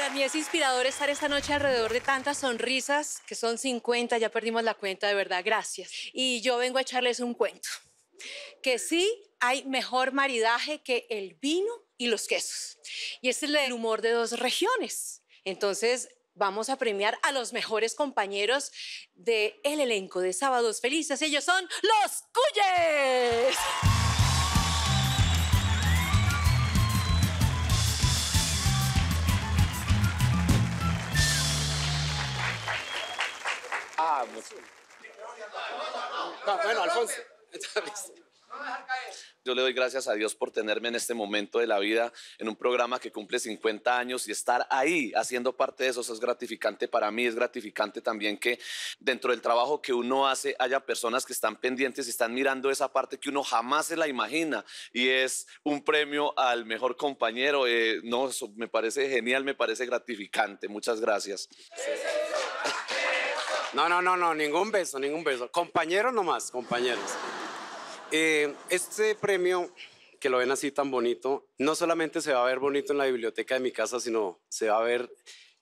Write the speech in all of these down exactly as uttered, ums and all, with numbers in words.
Para mí es inspirador estar esta noche alrededor de tantas sonrisas, que son cincuenta, ya perdimos la cuenta, de verdad, gracias. Y yo vengo a echarles un cuento, que sí hay mejor maridaje que el vino y los quesos. Y este es el humor de dos regiones. Entonces, vamos a premiar a los mejores compañeros del elenco de Sábados Felices. Ellos son Los Cuyes. Ah, mucho. No, bueno, Alfonso. Yo le doy gracias a Dios por tenerme en este momento de la vida en un programa que cumple cincuenta años, y estar ahí haciendo parte de eso, eso es gratificante para mí. Es gratificante también que dentro del trabajo que uno hace haya personas que están pendientes y están mirando esa parte que uno jamás se la imagina, y es un premio al mejor compañero. Eh, no, eso me parece genial, me parece gratificante. Muchas gracias. No, no, no, no, ningún beso, ningún beso. Compañeros nomás, compañeros. Eh, este premio, que lo ven así tan bonito, no solamente se va a ver bonito en la biblioteca de mi casa, sino se va a ver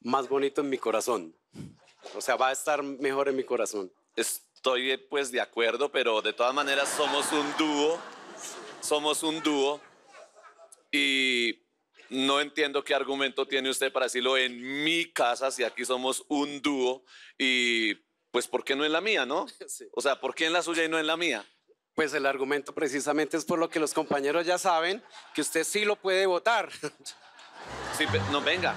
más bonito en mi corazón. O sea, va a estar mejor en mi corazón. Estoy pues de acuerdo, pero de todas maneras somos un dúo. Somos un dúo. Y no entiendo qué argumento tiene usted para decirlo en mi casa, si aquí somos un dúo. Y pues, ¿por qué no en la mía, no? Sí. O sea, ¿por qué en la suya y no en la mía? Pues el argumento precisamente es por lo que los compañeros ya saben, que usted sí lo puede votar. Sí, no, venga.